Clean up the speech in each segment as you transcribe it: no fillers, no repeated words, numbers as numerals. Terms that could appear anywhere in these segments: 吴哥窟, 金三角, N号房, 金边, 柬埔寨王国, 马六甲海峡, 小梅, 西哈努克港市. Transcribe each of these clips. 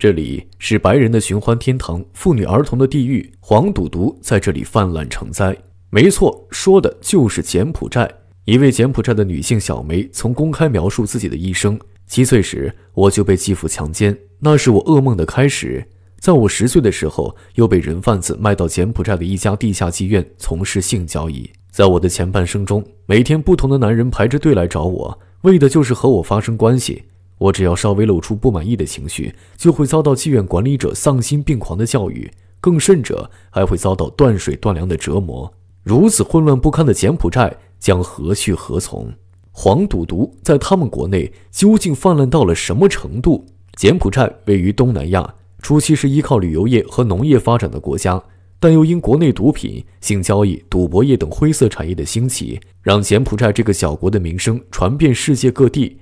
这里是白人的寻欢天堂，妇女儿童的地狱，黄赌毒在这里泛滥成灾。没错，说的就是柬埔寨。一位柬埔寨的女性小梅曾公开描述自己的一生：7岁时我就被继父强奸，那是我噩梦的开始。在我10岁的时候，又被人贩子卖到柬埔寨的一家地下妓院从事性交易。在我的前半生中，每天不同的男人排着队来找我，为的就是和我发生关系。我只要稍微露出不满意的情绪，就会遭到妓院管理者丧心病狂的教育，更甚者还会遭到断水断粮的折磨。如此混乱不堪的柬埔寨将何去何从？黄赌毒在他们国内究竟泛滥到了什么程度？柬埔寨位于东南亚，初期是依靠旅游业和农业发展的国家，但又因国内毒品、性交易、赌博业等灰色产业的兴起，让柬埔寨这个小国的名声传遍世界各地。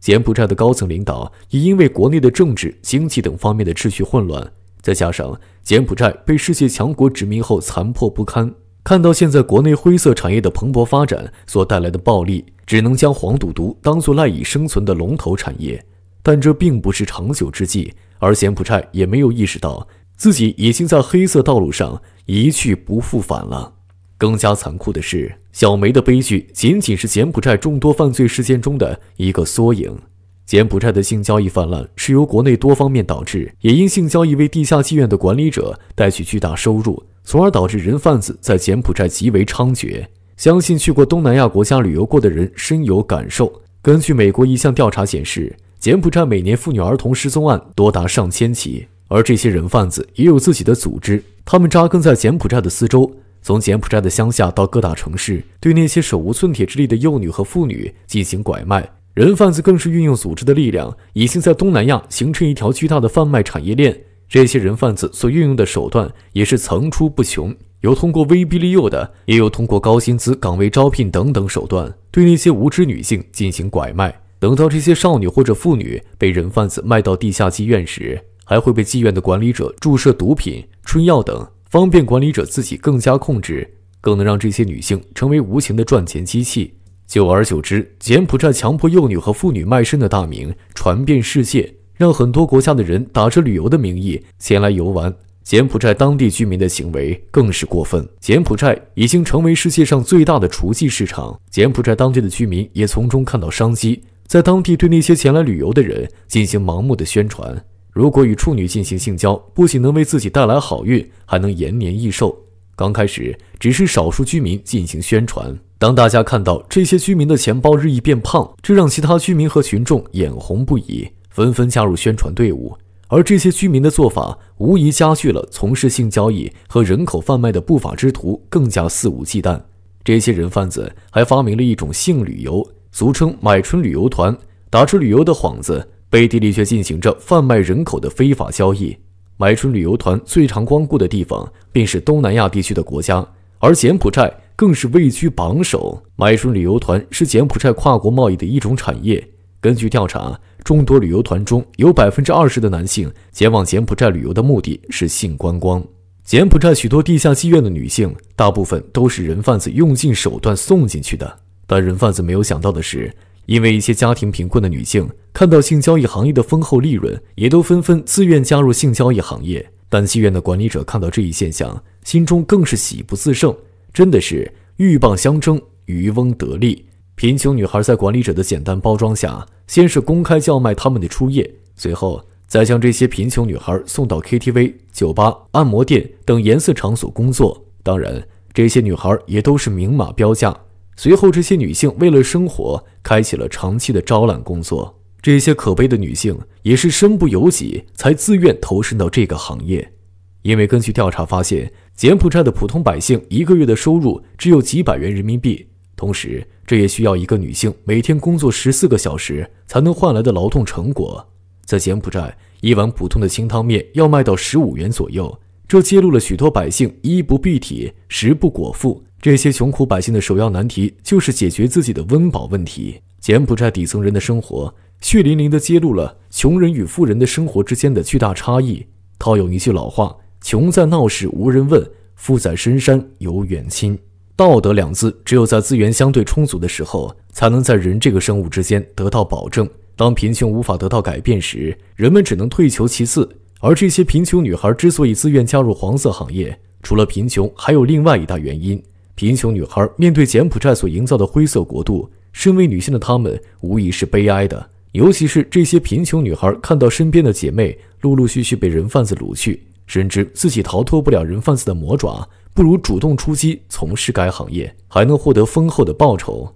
柬埔寨的高层领导也因为国内的政治、经济等方面的秩序混乱，再加上柬埔寨被世界强国殖民后残破不堪，看到现在国内灰色产业的蓬勃发展所带来的暴利，只能将黄赌毒当作赖以生存的龙头产业。但这并不是长久之计，而柬埔寨也没有意识到自己已经在黑色道路上一去不复返了。更加残酷的是，小梅的悲剧仅仅是柬埔寨众多犯罪事件中的一个缩影。柬埔寨的性交易泛滥是由国内多方面导致，也因性交易为地下妓院的管理者带去巨大收入，从而导致人贩子在柬埔寨极为猖獗。相信去过东南亚国家旅游过的人深有感受。根据美国一项调查显示，柬埔寨每年妇女儿童失踪案多达上千起，而这些人贩子也有自己的组织，他们扎根在柬埔寨的四周，从柬埔寨的乡下到各大城市，对那些手无寸铁之力的幼女和妇女进行拐卖。人贩子更是运用组织的力量，已经在东南亚形成一条巨大的贩卖产业链。这些人贩子所运用的手段也是层出不穷，有通过威逼利诱的，也有通过高薪资岗位招聘等等手段，对那些无知女性进行拐卖。等到这些少女或者妇女被人贩子卖到地下妓院时，还会被妓院的管理者注射毒品、春药等，方便管理者自己更加控制，更能让这些女性成为无情的赚钱机器。久而久之，柬埔寨强迫幼女和妇女卖身的大名传遍世界，让很多国家的人打着旅游的名义前来游玩。柬埔寨当地居民的行为更是过分，柬埔寨已经成为世界上最大的雏妓市场。柬埔寨当地的居民也从中看到商机，在当地对那些前来旅游的人进行盲目的宣传。如果与处女进行性交，不仅能为自己带来好运，还能延年益寿。刚开始只是少数居民进行宣传，当大家看到这些居民的钱包日益变胖，这让其他居民和群众眼红不已，纷纷加入宣传队伍。而这些居民的做法无疑加剧了从事性交易和人口贩卖的不法之徒更加肆无忌惮。这些人贩子还发明了一种性旅游，俗称买春旅游团，打着旅游的幌子，背地里却进行着贩卖人口的非法交易。买春旅游团最常光顾的地方便是东南亚地区的国家，而柬埔寨更是位居榜首。买春旅游团是柬埔寨跨国贸易的一种产业。根据调查，众多旅游团中有 20% 的男性前往柬埔寨旅游的目的是性观光。柬埔寨许多地下妓院的女性大部分都是人贩子用尽手段送进去的，但人贩子没有想到的是，因为一些家庭贫困的女性看到性交易行业的丰厚利润，也都纷纷自愿加入性交易行业。但妓院的管理者看到这一现象，心中更是喜不自胜，真的是鹬蚌相争，渔翁得利。贫穷女孩在管理者的简单包装下，先是公开叫卖她们的初夜，随后再将这些贫穷女孩送到 KTV、酒吧、按摩店等颜色场所工作。当然，这些女孩也都是明码标价。随后这些女性为了生活开启了长期的招揽工作，这些可悲的女性也是身不由己才自愿投身到这个行业。因为根据调查发现，柬埔寨的普通百姓一个月的收入只有几百元人民币，同时这也需要一个女性每天工作14个小时才能换来的劳动成果。在柬埔寨，一碗普通的清汤面要卖到15元左右，这揭露了许多百姓衣不蔽体、食不果腹。这些穷苦百姓的首要难题就是解决自己的温饱问题。柬埔寨底层人的生活血淋淋地揭露了穷人与富人的生活之间的巨大差异。套用一句老话，穷在闹市无人问，富在深山有远亲。道德两字只有在资源相对充足的时候，才能在人这个生物之间得到保证。当贫穷无法得到改变时，人们只能退求其次，而这些贫穷女孩之所以自愿加入黄色行业，除了贫穷，还有另外一大原因：贫穷女孩面对柬埔寨所营造的灰色国度，身为女性的她们无疑是悲哀的。尤其是这些贫穷女孩看到身边的姐妹陆陆续续被人贩子掳去，深知自己逃脱不了人贩子的魔爪，不如主动出击，从事该行业，还能获得丰厚的报酬。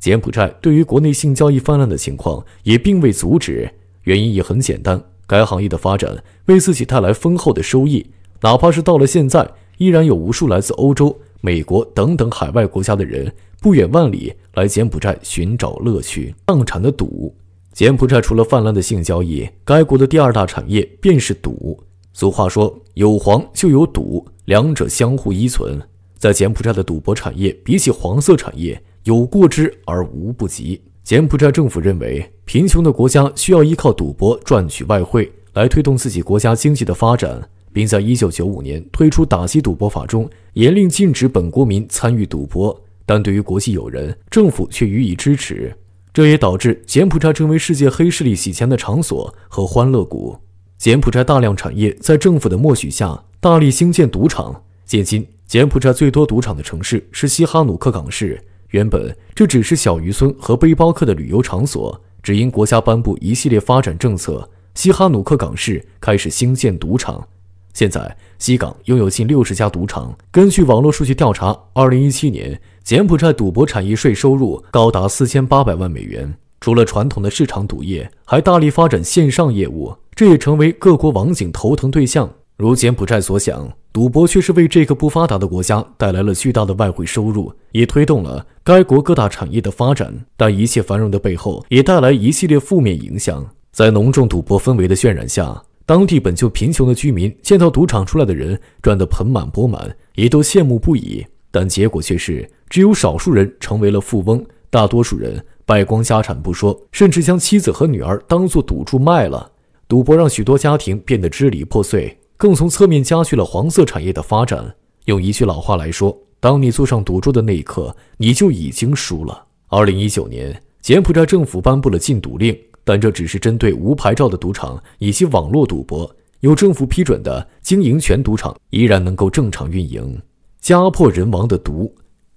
柬埔寨对于国内性交易泛滥的情况也并未阻止，原因也很简单，该行业的发展为自己带来丰厚的收益，哪怕是到了现在，依然有无数来自欧洲、美国等等海外国家的人不远万里来柬埔寨寻找乐趣。上产的赌，柬埔寨除了泛滥的性交易，该国的第二大产业便是赌。俗话说，有黄就有赌，两者相互依存。在柬埔寨的赌博产业，比起黄色产业，有过之而无不及。柬埔寨政府认为，贫穷的国家需要依靠赌博赚取外汇，来推动自己国家经济的发展，并在1995年推出打击赌博法中，严令禁止本国民参与赌博。但对于国际友人，政府却予以支持，这也导致柬埔寨成为世界黑势力洗钱的场所和欢乐谷。柬埔寨大量产业在政府的默许下，大力兴建赌场。现今，柬埔寨最多赌场的城市是西哈努克港市。原本这只是小渔村和背包客的旅游场所，只因国家颁布一系列发展政策，西哈努克港市开始兴建赌场。现在西港拥有近60家赌场。根据网络数据调查，2017年柬埔寨赌博产业税收入高达4800万美元。除了传统的市场赌业，还大力发展线上业务，这也成为各国网警头疼对象。如柬埔寨所想，赌博却是为这个不发达的国家带来了巨大的外汇收入，也推动了该国各大产业的发展。但一切繁荣的背后，也带来一系列负面影响。在浓重赌博氛围的渲染下，当地本就贫穷的居民见到赌场出来的人赚得盆满钵满，也都羡慕不已。但结果却是，只有少数人成为了富翁，大多数人败光家产不说，甚至将妻子和女儿当作赌注卖了。赌博让许多家庭变得支离破碎，更从侧面加剧了黄色产业的发展。用一句老话来说，当你坐上赌桌的那一刻，你就已经输了。2019年，柬埔寨政府颁布了禁赌令，但这只是针对无牌照的赌场以及网络赌博，有政府批准的经营权赌场依然能够正常运营。家破人亡的毒，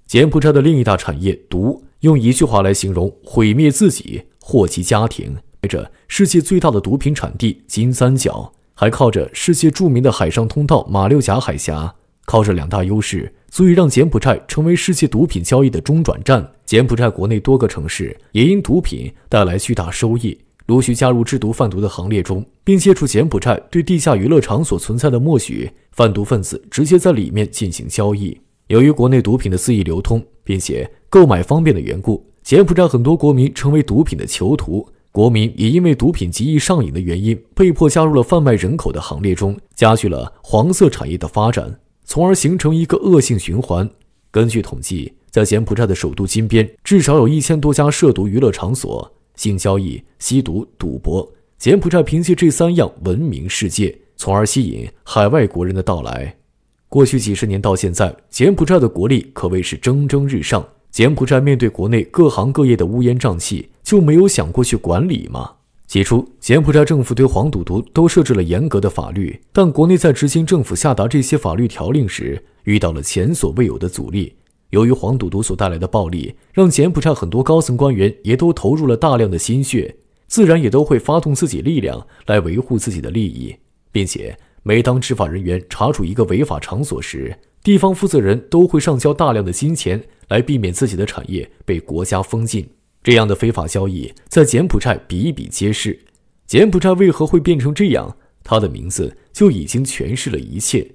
柬埔寨的另一大产业毒，用一句话来形容：毁灭自己，祸及家庭。接着，世界最大的毒品产地金三角，还靠着世界著名的海上通道马六甲海峡，靠着两大优势，足以让柬埔寨成为世界毒品交易的中转站。柬埔寨国内多个城市也因毒品带来巨大收益，陆续加入制毒贩毒的行列中，并借助柬埔寨对地下娱乐场所存在的默许，贩毒分子直接在里面进行交易。由于国内毒品的肆意流通，并且购买方便的缘故，柬埔寨很多国民成为毒品的囚徒。国民也因为毒品极易上瘾的原因，被迫加入了贩卖人口的行列中，加剧了黄色产业的发展，从而形成一个恶性循环。根据统计，在柬埔寨的首都金边，至少有1000多家涉毒娱乐场所。性交易、吸毒、赌博，柬埔寨凭借这三样闻名世界，从而吸引海外国人的到来。过去几十年到现在，柬埔寨的国力可谓是蒸蒸日上。柬埔寨面对国内各行各业的乌烟瘴气，就没有想过去管理吗？起初，柬埔寨政府对黄赌毒都设置了严格的法律，但国内在执行政府下达这些法律条令时，遇到了前所未有的阻力。由于黄赌毒所带来的暴力，让柬埔寨很多高层官员也都投入了大量的心血，自然也都会发动自己力量来维护自己的利益。并且，每当执法人员查处一个违法场所时，地方负责人都会上交大量的金钱来避免自己的产业被国家封禁。这样的非法交易在柬埔寨比比皆是。柬埔寨为何会变成这样？它的名字就已经诠释了一切。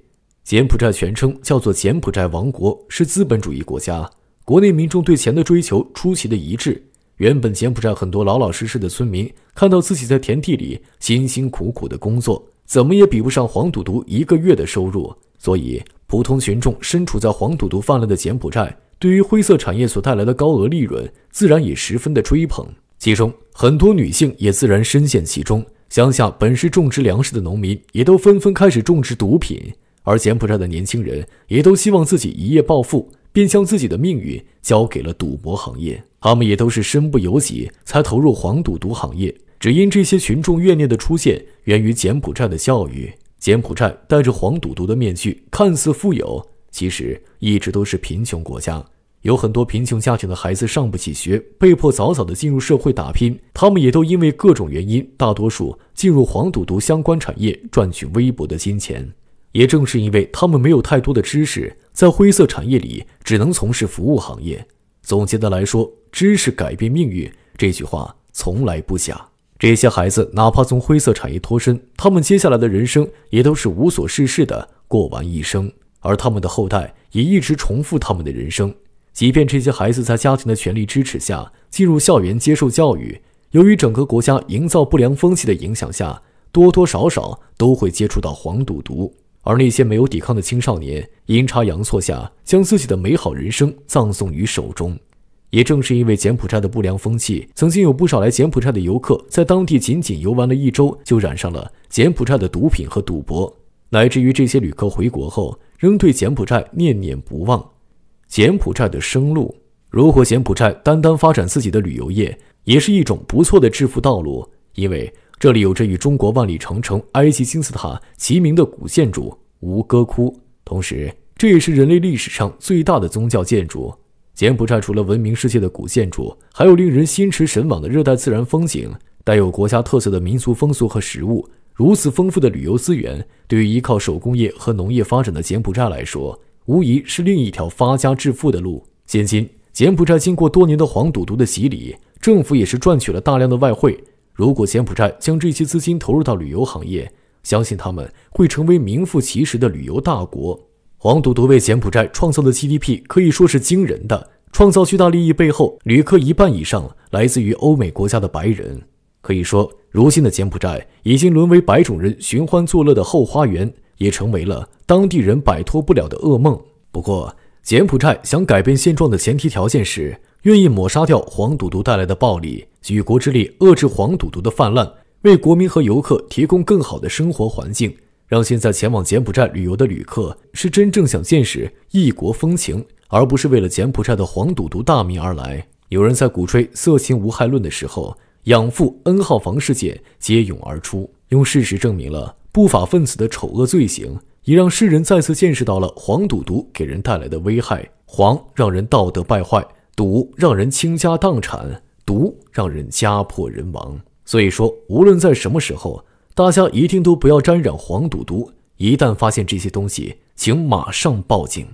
柬埔寨全称叫做柬埔寨王国，是资本主义国家，国内民众对钱的追求出奇的一致。原本柬埔寨很多老老实实的村民，看到自己在田地里辛辛苦苦的工作，怎么也比不上黄赌毒一个月的收入，所以普通群众身处在黄赌毒泛滥的柬埔寨，对于灰色产业所带来的高额利润，自然也十分的追捧。其中很多女性也自然深陷其中，乡下本是种植粮食的农民，也都纷纷开始种植毒品。而柬埔寨的年轻人也都希望自己一夜暴富，便将自己的命运交给了赌博行业。他们也都是身不由己才投入黄赌毒行业，只因这些群众怨念的出现源于柬埔寨的教育。柬埔寨戴着黄赌毒的面具，看似富有，其实一直都是贫穷国家。有很多贫穷家庭的孩子上不起学，被迫早早的进入社会打拼，他们也都因为各种原因，大多数进入黄赌毒相关产业，赚取微薄的金钱。也正是因为他们没有太多的知识，在灰色产业里只能从事服务行业。总结的来说，知识改变命运，这句话从来不假。这些孩子哪怕从灰色产业脱身，他们接下来的人生也都是无所事事的过完一生，而他们的后代也一直重复他们的人生。即便这些孩子在家庭的全力支持下进入校园接受教育，由于整个国家营造不良风气的影响下，多多少少都会接触到黄赌毒。而那些没有抵抗的青少年，阴差阳错下将自己的美好人生葬送于手中。也正是因为柬埔寨的不良风气，曾经有不少来柬埔寨的游客在当地仅仅游玩了一周就染上了柬埔寨的毒品和赌博，乃至于这些旅客回国后仍对柬埔寨念念不忘。柬埔寨的生路，如果柬埔寨单单发展自己的旅游业，也是一种不错的致富道路，因为这里有着与中国万里长城、埃及金字塔齐名的古建筑吴哥窟，同时这也是人类历史上最大的宗教建筑。柬埔寨除了闻名世界的古建筑，还有令人心驰神往的热带自然风景，带有国家特色的民族风俗和食物。如此丰富的旅游资源，对于依靠手工业和农业发展的柬埔寨来说，无疑是另一条发家致富的路。现今柬埔寨经过多年的黄赌毒的洗礼，政府也是赚取了大量的外汇。如果柬埔寨将这些资金投入到旅游行业，相信他们会成为名副其实的旅游大国。黄赌毒为柬埔寨创造的 GDP 可以说是惊人的，创造巨大利益背后，旅客一半以上来自于欧美国家的白人。可以说，如今的柬埔寨已经沦为白种人寻欢作乐的后花园，也成为了当地人摆脱不了的噩梦。不过，柬埔寨想改变现状的前提条件是愿意抹杀掉黄赌毒带来的暴力，举国之力遏制黄赌毒的泛滥，为国民和游客提供更好的生活环境，让现在前往柬埔寨旅游的旅客是真正想见识异国风情，而不是为了柬埔寨的黄赌毒大名而来。有人在鼓吹色情无害论的时候，养父 N 号房事件接蛹而出，用事实证明了不法分子的丑恶罪行，也让世人再次见识到了黄赌毒给人带来的危害。黄让人道德败坏，赌让人倾家荡产，毒让人家破人亡。所以说，无论在什么时候，大家一定都不要沾染黄赌毒，一旦发现这些东西，请马上报警。